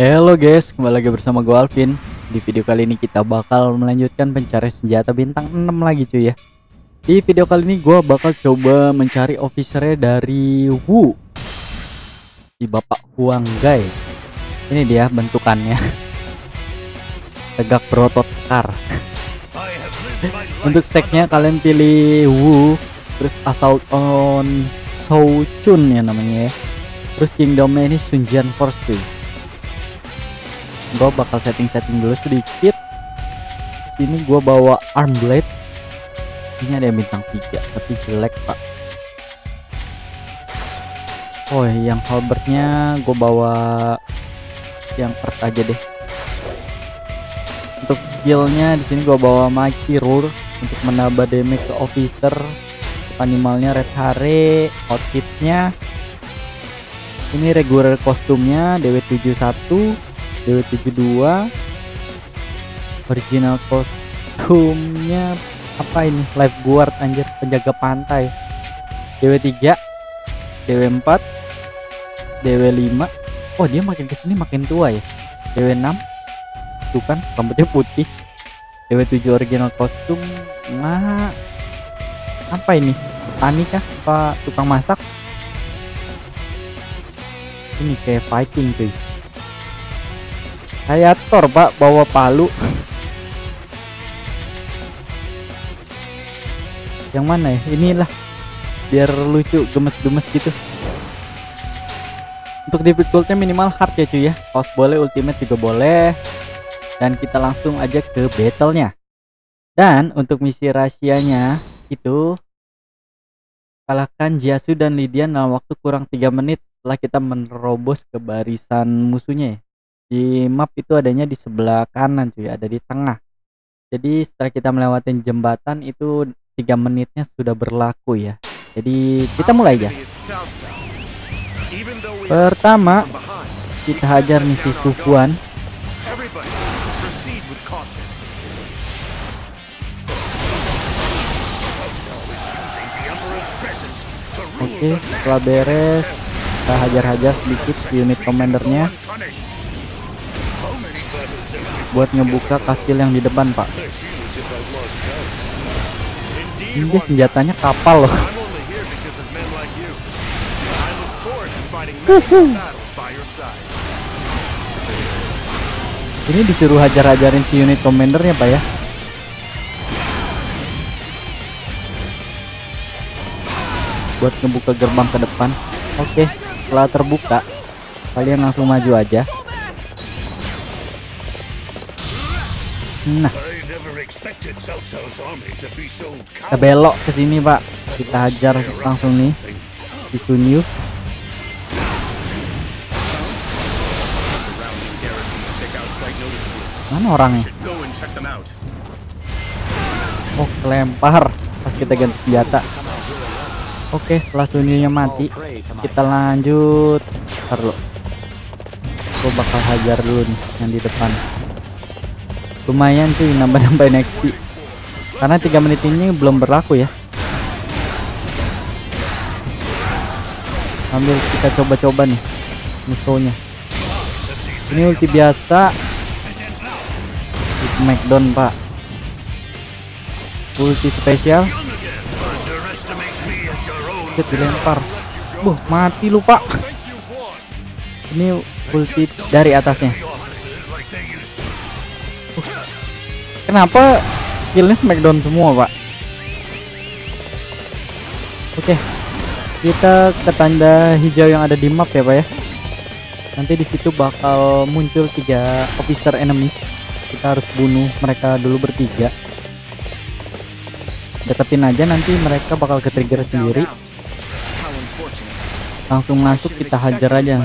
Halo guys, kembali lagi bersama gue Alvin. Di video kali ini kita bakal melanjutkan pencarian senjata bintang 6 lagi cuy ya. Di video kali ini gue bakal coba mencari officernya dari Wu, di bapak Huang Gai. Ini dia bentukannya, tegak berotot kar. Untuk stacknya kalian pilih Wu, terus assault on Shou Chun ya namanya ya. Terus kingdomnya ini Sun Jian Force cuy. Gue bakal setting dulu sedikit. Sini gue bawa arm blade. Ini ada yang bintang 3 tapi jelek pak. Oh yang halbertnya gue bawa yang earth aja deh. Untuk skillnya di sini gue bawa mighty roar untuk menambah damage ke officer. Animalnya Red Hare. Outfitnya ini regular kostumnya DW71, DW72. Original kostumnya apa ini, lifeguard anjir, penjaga pantai. DW3, DW4, DW5. Oh dia makin kesini makin tua ya. DW6 tuh kan rambutnya putih. DW7 original kostum. Nah apa ini, petani kah apa tukang masak? Ini kayak Viking cuy. Saya tor pak, bawa palu. Yang mana ya, inilah biar lucu, gemes-gemes gitu. Untuk difficulty minimal hard ya cuy ya. House boleh, ultimate juga boleh. Dan kita langsung aja ke battlenya. Dan untuk misi rahasianya itu kalahkan Jia Xu dan Li Dian dalam waktu kurang 3 menit setelah kita menerobos ke barisan musuhnya ya. Di map itu adanya di sebelah kanan cuy, ada di tengah. Jadi setelah kita melewati jembatan itu 3 menitnya sudah berlaku ya. Jadi kita mulai aja. Pertama kita hajar misi Sufuan. Oke, setelah beres kita hajar-hajar sedikit unit komandernya buat ngebuka kastil yang di depan pak. Ini dia senjatanya kapal loh. Ini disuruh hajar-hajarin si unit komandernya pak ya. Buat ngebuka gerbang ke depan. Oke, setelah terbuka kalian langsung maju aja. Nah, kita belok ke sini pak. Kita hajar langsung nih di Sun Yu. Mana orangnya? Oh kelempar pas kita ganti senjata. Oke setelah Sun Yu-nya mati kita lanjut. Terus gue bakal hajar dulu nih yang di depan. Lumayan cuy, nambah-nambahin XP karena 3 menit ini belum berlaku ya. Ambil kita coba-coba nih musuhnya. Ini ulti biasa di smackdown pak. Ulti spesial kita dilempar. Buh mati lupa. Ini ulti dari atasnya. Kenapa skillnya smackdown semua pak? Oke, kita ke tanda hijau yang ada di map ya pak ya. Nanti disitu bakal muncul 3 officer enemies. Kita harus bunuh mereka dulu bertiga. Deketin aja nanti mereka bakal ke trigger sendiri. Langsung masuk kita hajar aja.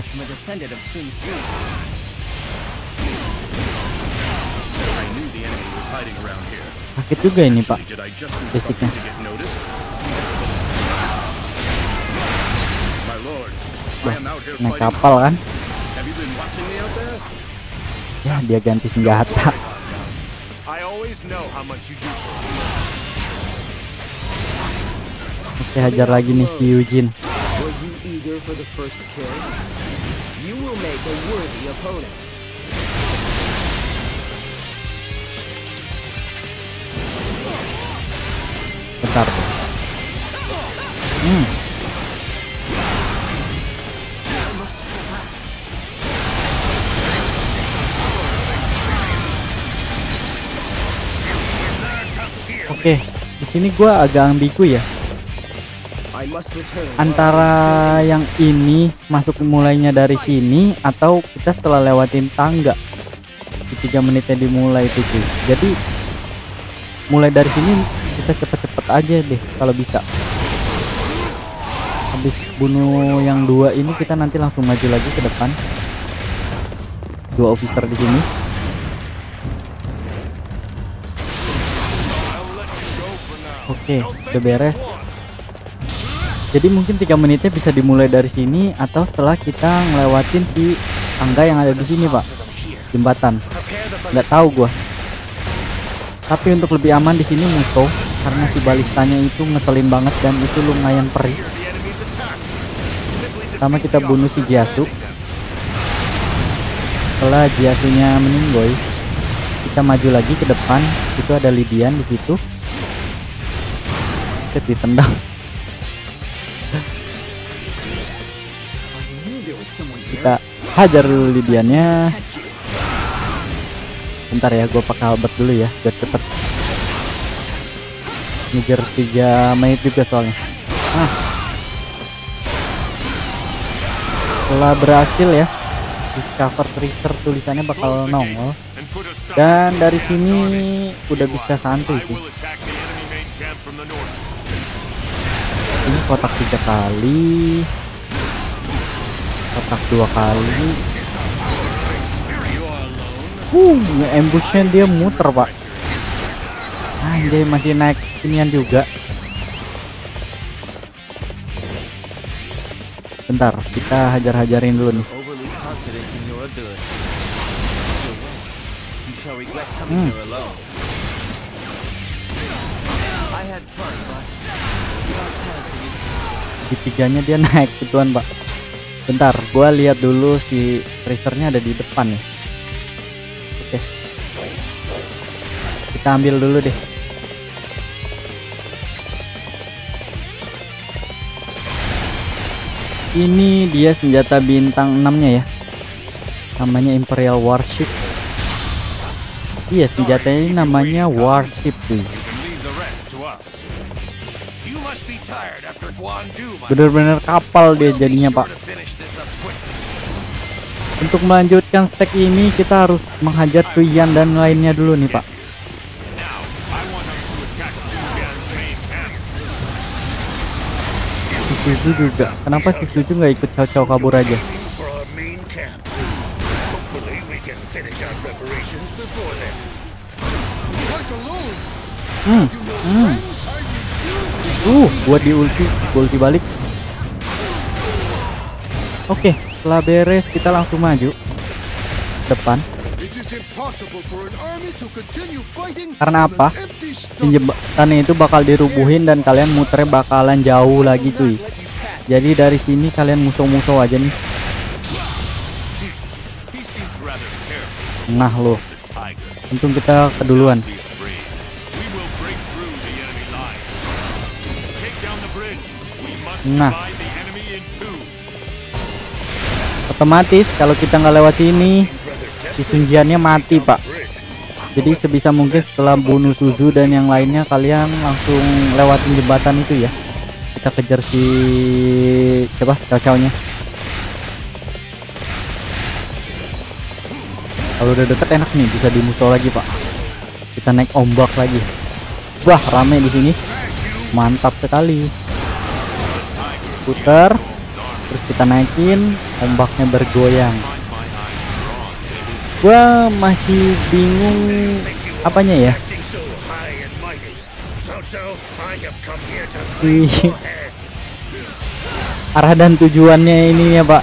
Sakit juga ini pak basicnya. Naik kapal kan ya, dia ganti senjata. Oke hajar lagi nih si Yujin. bentar tuh. Oke, di sini gua agak ambigu ya. Antara yang ini masuk mulainya dari sini atau kita setelah lewatin tangga. Di 3 menitnya dimulai itu cuy. Jadi mulai dari sini kita cepet-cepet aja deh kalau bisa. Habis bunuh yang 2 ini kita nanti langsung maju lagi ke depan. 2 officer di sini. Oke, udah beres. Jadi mungkin 3 menitnya bisa dimulai dari sini atau setelah kita ngelewatin si tangga yang ada di sini pak, jembatan. Nggak tahu gua. Tapi untuk lebih aman di sini musuh, karena si balistanya itu ngeselin banget dan itu lumayan perih. Pertama kita bunuh si Jia Xu. Setelah Jia Xu-nya meninggoy, kita maju lagi ke depan. Itu ada Li Dian di situ. Kita ditendang. Kita hajar dulu Lidiannya. Bentar ya, gue pakai halberd dulu ya biar cepet ngejar 3 menit juga soalnya. Setelah berhasil ya, discover tracer tulisannya bakal nongol. Dan dari sini udah bisa santai sih. Ini kotak 3 kali, kotak 2 kali. Nge-ambushnya dia muter pak. Anjay, masih naik inian juga. Bentar, kita hajar-hajarin dulu nih. Di 3-nya dia naik gituan pak. Bentar, gua lihat dulu si tracernya ada di depan nih. Oke, kita ambil dulu deh. Ini dia senjata bintang 6-nya ya. Namanya Imperial Warship. Iya, senjatanya ini namanya Warship tuh. Bener-bener kapal dia jadinya pak. Untuk melanjutkan stack ini kita harus menghajar Tuyan dan lainnya dulu nih pak. Si Suju juga. Kenapa si Suju nggak ikut cowok-cowok kabur aja? Gua di ulti balik. Oke. Setelah beres kita langsung maju depan. Karena apa? Jembatan itu bakal dirubuhin dan kalian muternya bakalan jauh lagi cuy. Jadi dari sini kalian musuh-musuh aja nih. Nah loh, untung kita keduluan. Nah, otomatis kalau kita nggak lewat sini si Sun Jiannya mati pak. Jadi sebisa mungkin setelah bunuh Suzu dan yang lainnya kalian langsung lewatin jembatan itu ya. Kita kejar si siapa cowok-cowoknya. Kalau udah deket enak nih, bisa dimusuh lagi pak. Kita naik ombak lagi. Wah, rame di sini, mantap sekali. Putar. Terus kita naikin, ombaknya bergoyang. Gua masih bingung apanya ya. Arah dan tujuannya ini ya pak.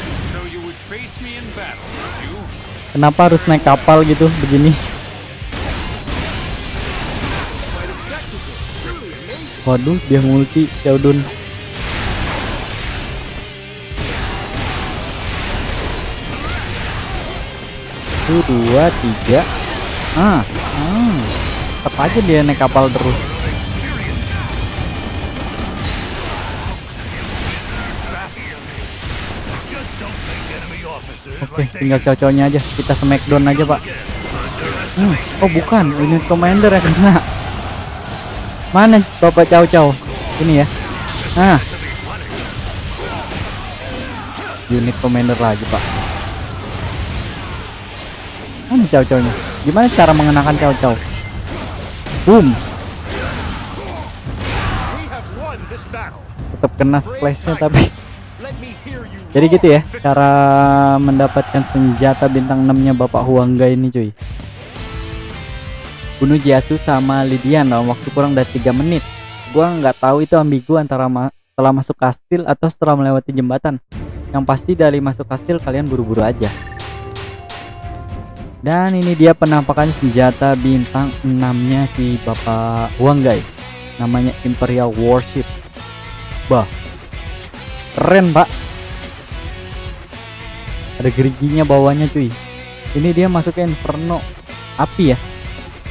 Kenapa harus naik kapal gitu begini? Waduh, dia multi Caudun. Dua, 3. Tetap aja dia naik kapal terus. Oke, tinggal cocoknya aja. Kita smackdown aja, Pak. Oh, bukan. Unit commander ya kena. Mana Bapak Cao-Cao? Ini ya. Nah. Unit commander lagi, Pak. Mana Cao-Cao-nya? Gimana cara mengenakan Cao-Cao? Boom. Tetap kena splash-nya tapi. Jadi gitu ya cara mendapatkan senjata bintang 6-nya Bapak Huang Gai ini, cuy. Bunuh Jia Xu sama Li Dian dalam waktu kurang dari 3 menit. Gua nggak tahu itu ambigu antara setelah masuk kastil atau setelah melewati jembatan. Yang pasti dari masuk kastil kalian buru-buru aja. Dan ini dia penampakan senjata bintang 6-nya si Bapak Huang Gai. Namanya Imperial Warship. Bah. Keren, Pak. Ada geriginya bawahnya, cuy. Ini dia masuknya inferno api ya.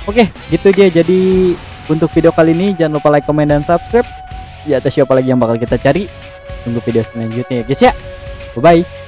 Oke, gitu dia. Jadi untuk video kali ini jangan lupa like, komen, dan subscribe. Ya, atau siapa lagi yang bakal kita cari. Tunggu video selanjutnya ya guys ya. Bye bye.